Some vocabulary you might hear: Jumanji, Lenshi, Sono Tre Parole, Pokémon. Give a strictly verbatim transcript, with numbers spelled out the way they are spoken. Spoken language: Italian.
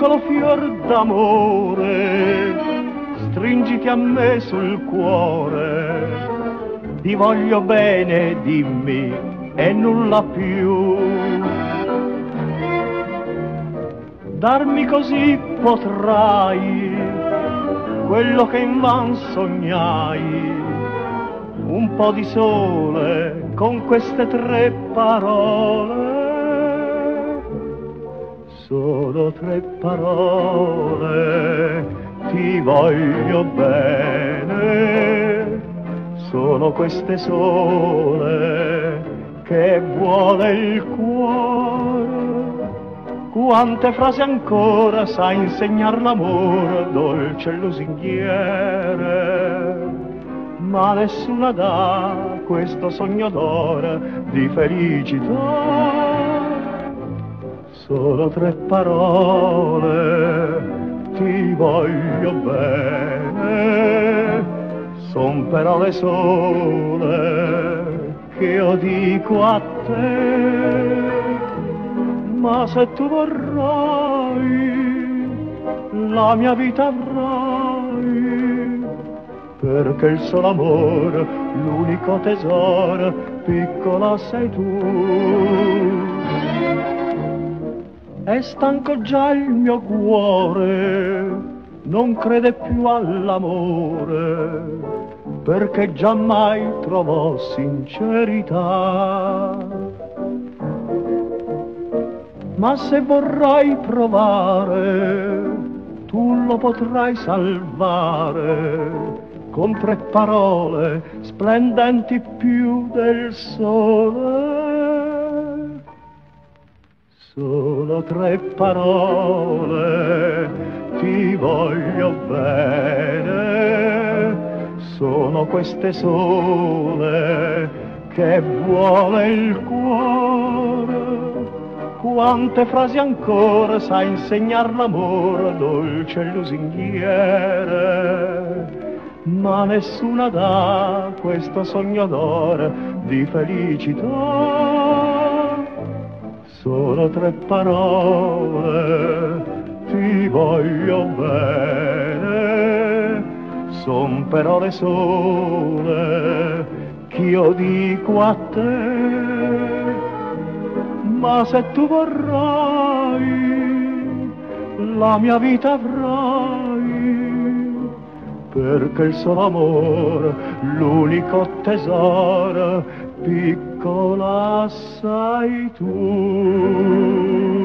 piccolo fior d'amore, stringiti a me sul cuore, ti voglio bene, dimmi, e nulla più. Darmi così potrai quello che invan sognai, un po' di sole con queste tre parole. Sono tre parole, ti voglio bene, sono queste sole che vuole il cuore. Quante frasi ancora sa insegnar l'amore, dolce lusinghiere, ma nessuna dà questo sogno d'ora di felicità. Sono tre parole, ti voglio bene, son parole sole che io dico a te, ma se tu vorrai la mia vita avrai, perché il solo amore, l'unico tesoro, piccola sei tu. È stanco già il mio cuore, non crede più all'amore, perché già mai trovò sincerità. Ma se vorrai provare, tu lo potrai salvare, con tre parole splendenti più del sole. Sono tre parole, ti voglio bene, sono queste sole che vuole il cuore. Quante frasi ancora sa insegnar l'amore, dolce lusinghiere, ma nessuna dà questo sogno d'ora di felicità. Sono tre parole, ti voglio bene, son parole sole che io dico a te, ma se tu vorrai la mia vita avrai, perché il solo amore, l'unico tesoro, piccola sei tu.